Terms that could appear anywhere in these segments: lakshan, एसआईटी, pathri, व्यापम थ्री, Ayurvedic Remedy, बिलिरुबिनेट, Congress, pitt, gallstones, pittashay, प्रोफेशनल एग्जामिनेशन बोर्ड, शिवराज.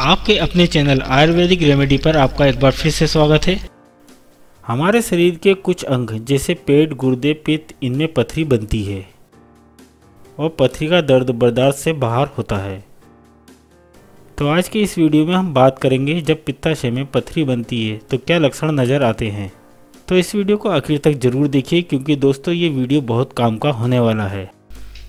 आपके अपने channel Ayurvedic remedy पर आपका एक बार फिर से स्वागत है। हमारे शरीर के कुछ अंग जैसे पेट, गुर्दे, पित्त, इनमें पथरी बनती है और पथरी का दर्द बर्दाश्त से बाहर होता है। तो आज के इस वीडियो में हम बात करेंगे जब पित्ताशय में पथरी बनती है तो क्या लक्षण नज़र आते हैं। तो इस वीडियो को आखिर तक ज़रूर देखिए क्योंकि दोस्तों ये वीडियो बहुत काम का होने वाला है।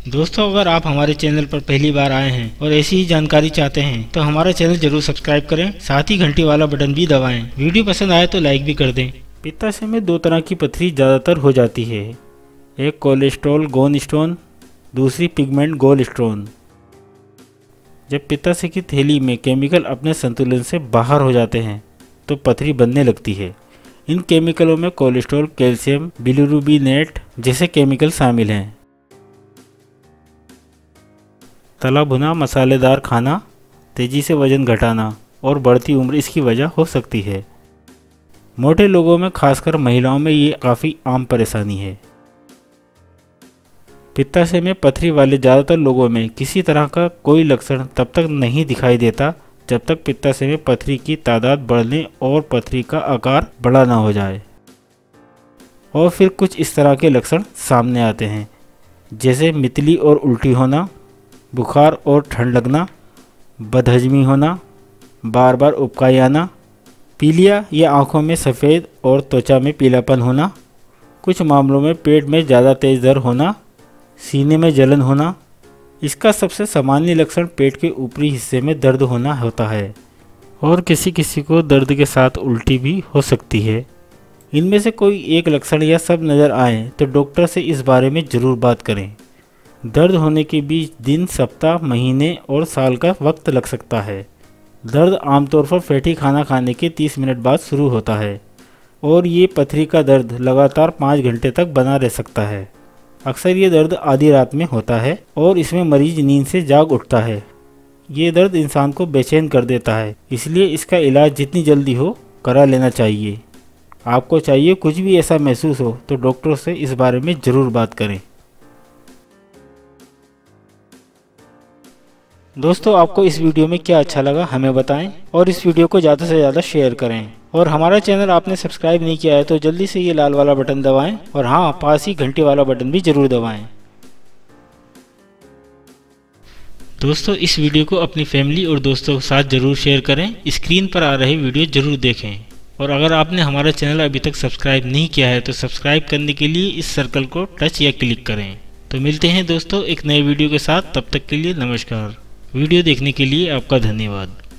दोस्तों अगर आप हमारे चैनल पर पहली बार आए हैं और ऐसी ही जानकारी चाहते हैं तो हमारा चैनल जरूर सब्सक्राइब करें, साथ ही घंटी वाला बटन भी दबाएं। वीडियो पसंद आए तो लाइक भी कर दें। पित्ताशय में दो तरह की पथरी ज़्यादातर हो जाती है, एक कोलेस्ट्रॉल गोन स्टोन, दूसरी पिगमेंट गोल स्टोन। जब पित्ताशय की थैली में केमिकल अपने संतुलन से बाहर हो जाते हैं तो पथरी बनने लगती है। इन केमिकलों में कोलेस्ट्रॉल, कैल्शियम, बिलिरुबिनेट जैसे केमिकल शामिल हैं। तला भुना मसालेदार खाना, तेज़ी से वज़न घटाना और बढ़ती उम्र इसकी वजह हो सकती है। मोटे लोगों में, खासकर महिलाओं में, ये काफ़ी आम परेशानी है। पित्ताशय में पथरी वाले ज़्यादातर लोगों में किसी तरह का कोई लक्षण तब तक नहीं दिखाई देता जब तक पित्ताशय में पथरी की तादाद बढ़ने और पथरी का आकार बड़ा ना हो जाए। और फिर कुछ इस तरह के लक्षण सामने आते हैं, जैसे मितली और उल्टी होना, बुखार और ठंड लगना, बदहजमी होना, बार बार उबकाई आना, पीलिया या आँखों में सफ़ेद और त्वचा में पीलापन होना, कुछ मामलों में पेट में ज़्यादा तेज़ दर्द होना, सीने में जलन होना। इसका सबसे सामान्य लक्षण पेट के ऊपरी हिस्से में दर्द होना होता है और किसी किसी को दर्द के साथ उल्टी भी हो सकती है। इनमें से कोई एक लक्षण या सब नज़र आए तो डॉक्टर से इस बारे में ज़रूर बात करें। दर्द होने के बीच दिन, सप्ताह, महीने और साल का वक्त लग सकता है। दर्द आमतौर पर फैटी खाना खाने के 30 मिनट बाद शुरू होता है और ये पथरी का दर्द लगातार 5 घंटे तक बना रह सकता है। अक्सर ये दर्द आधी रात में होता है और इसमें मरीज नींद से जाग उठता है। ये दर्द इंसान को बेचैन कर देता है, इसलिए इसका इलाज जितनी जल्दी हो करा लेना चाहिए। आपको चाहिए कुछ भी ऐसा महसूस हो तो डॉक्टर से इस बारे में ज़रूर बात करें। दोस्तों आपको इस वीडियो में क्या अच्छा लगा हमें बताएं और इस वीडियो को ज़्यादा से ज़्यादा शेयर करें। और हमारा चैनल आपने सब्सक्राइब नहीं किया है तो जल्दी से ये लाल वाला बटन दबाएं और हाँ, पास ही घंटी वाला बटन भी ज़रूर दबाएं। दोस्तों इस वीडियो को अपनी फैमिली और दोस्तों के साथ ज़रूर शेयर करें। स्क्रीन पर आ रही वीडियो ज़रूर देखें और अगर आपने हमारा चैनल अभी तक सब्सक्राइब नहीं किया है तो सब्सक्राइब करने के लिए इस सर्कल को टच या क्लिक करें। तो मिलते हैं दोस्तों एक नए वीडियो के साथ, तब तक के लिए नमस्कार। वीडियो देखने के लिए आपका धन्यवाद।